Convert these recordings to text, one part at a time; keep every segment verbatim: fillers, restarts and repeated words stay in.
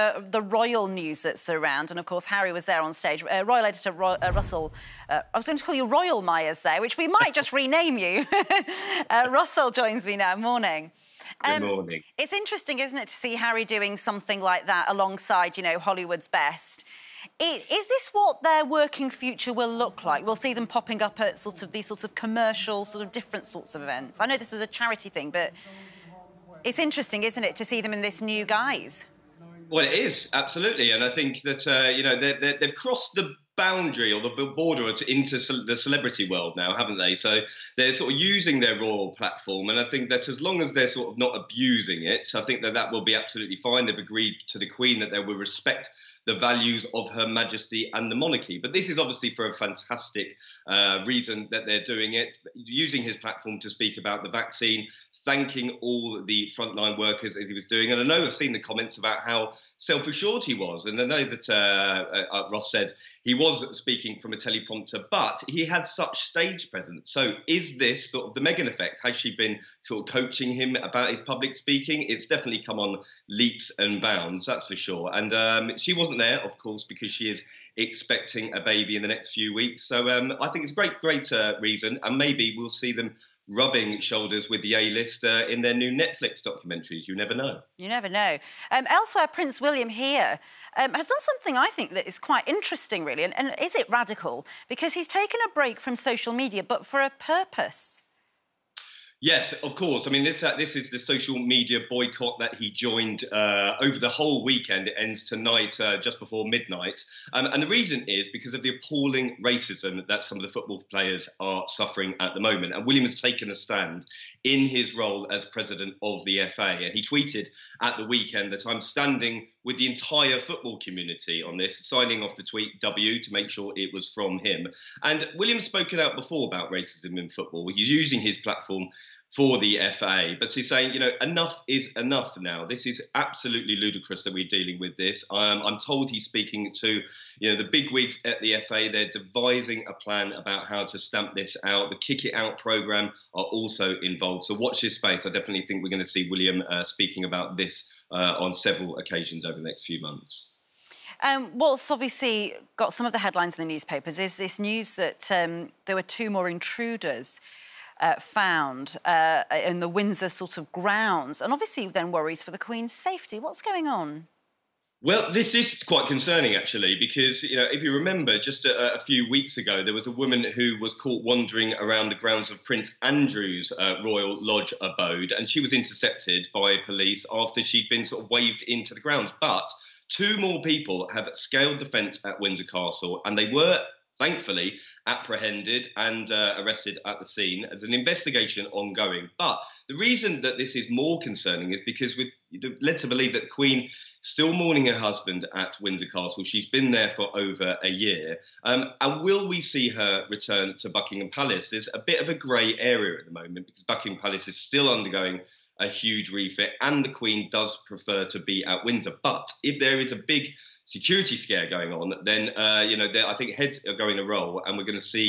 Uh, the royal news that's around, and of course Harry was there on stage. Uh, royal editor Ro uh, Russel, uh, I was going to call you Royal Myers there, which we might just rename you. uh, Russel joins me now. Morning. Um, Good morning. It's interesting, isn't it, to see Harry doing something like that alongside, you know, Hollywood's best. Is, is this what their working future will look like? We'll see them popping up at sort of these sorts of commercial, sort of different sorts of events. I know this was a charity thing, but it's interesting, isn't it, to see them in this new guise? Well, it is, absolutely. And I think that, uh, you know, they're, they're, they've crossed the boundary or the border into ce the celebrity world now, haven't they? So they're sort of using their royal platform. And I think that as long as they're sort of not abusing it, I think that that will be absolutely fine. They've agreed to the Queen that they will respect the values of Her Majesty and the monarchy. But this is obviously for a fantastic uh, reason that they're doing it, using his platform to speak about the vaccine, thanking all the frontline workers as he was doing. And I know I've seen the comments about how self-assured he was. And I know that uh, uh, Ross said he was speaking from a teleprompter, but he had such stage presence. So is this sort of the Meghan effect? Has she been sort of coaching him about his public speaking? It's definitely come on leaps and bounds, that's for sure. And um, she wasn't there, of course, because she is expecting a baby in the next few weeks. So um, I think it's a great, great uh, reason. And maybe we'll see them rubbing shoulders with the A-list uh, in their new Netflix documentaries. You never know. You never know. Um, elsewhere, Prince William here um, has done something I think that is quite interesting, really. And, and is it radical? Because he's taken a break from social media, but for a purpose. Yes, of course. I mean, this uh, this is the social media boycott that he joined uh, over the whole weekend. It ends tonight, uh, just before midnight. Um, and the reason is because of the appalling racism that some of the football players are suffering at the moment. And William has taken a stand in his role as president of the F A. And he tweeted at the weekend that I'm standing with the entire football community on this, signing off the tweet W to make sure it was from him. And William's spoken out before about racism in football. He's using his platform for the F A, but he's saying, you know, enough is enough now. This is absolutely ludicrous that we're dealing with this. Um, I'm told he's speaking to, you know, the bigwigs at the F A. They're devising a plan about how to stamp this out. The Kick It Out programme are also involved. So watch this space. I definitely think we're going to see William uh, speaking about this uh, on several occasions over the next few months. Um, what's obviously got some of the headlines in the newspapers is this news that um, there were two more intruders Uh, found uh, in the Windsor sort of grounds, and obviously then worries for the Queen's safety. What's going on? Well, this is quite concerning, actually, because, you know, if you remember, just a, a few weeks ago, there was a woman who was caught wandering around the grounds of Prince Andrew's uh, Royal Lodge abode, and she was intercepted by police after she'd been sort of waved into the grounds. But two more people have scaled the fence at Windsor Castle, and they were thankfully apprehended and uh, arrested at the scene. There's an investigation ongoing. But the reason that this is more concerning is because we're led to believe that the Queen still mourning her husband at Windsor Castle. She's been there for over a year. Um, and will we see her return to Buckingham Palace? There's a bit of a grey area at the moment because Buckingham Palace is still undergoing a huge refit and the Queen does prefer to be at Windsor. But if there is a big security scare going on, then, uh, you know, I think heads are going to roll and we're going to see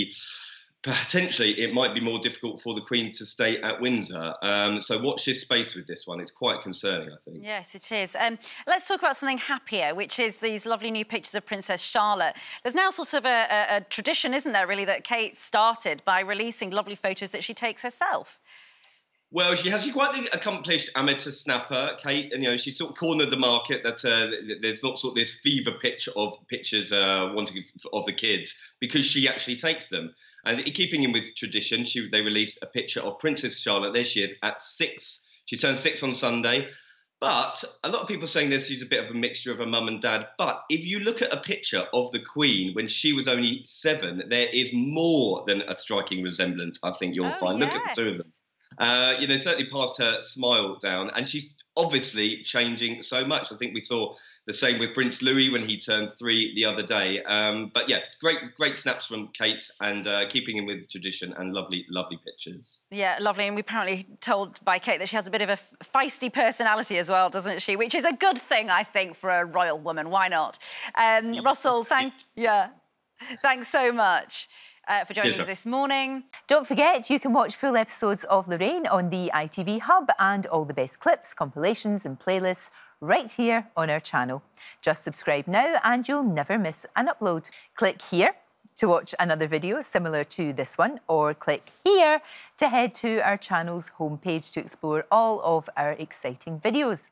potentially it might be more difficult for the Queen to stay at Windsor. Um, so watch this space with this one. It's quite concerning, I think. Yes, it is. Um, let's talk about something happier, which is these lovely new pictures of Princess Charlotte. There's now sort of a, a, a tradition, isn't there, really, that Kate started by releasing lovely photos that she takes herself. Well, she has she's quite the accomplished amateur snapper, Kate, and, you know, she's sort of cornered the market that uh, there's not sort of this fever pitch of pictures uh, wanting of the kids because she actually takes them. And keeping in with tradition, she, they released a picture of Princess Charlotte. There she is at six. She turned six on Sunday. But a lot of people are saying this, she's a bit of a mixture of her mum and dad. But if you look at a picture of the Queen when she was only seven, there is more than a striking resemblance, I think you'll oh, find. Yes. Look at the two of them. Uh, you know, certainly passed her smile down, and she's obviously changing so much. I think we saw the same with Prince Louis when he turned three the other day. Um, but yeah, great, great snaps from Kate, and uh, keeping in with tradition, and lovely, lovely pictures. Yeah, lovely. And we apparently told by Kate that she has a bit of a feisty personality as well, doesn't she? Which is a good thing, I think, for a royal woman. Why not? Um, Russell, thank yeah, thanks so much. uh, for joining yes, us this morning. Don't forget, you can watch full episodes of Lorraine on the I T V Hub and all the best clips, compilations and playlists right here on our channel. Just subscribe now and you'll never miss an upload. Click here to watch another video similar to this one, or click here to head to our channel's homepage to explore all of our exciting videos.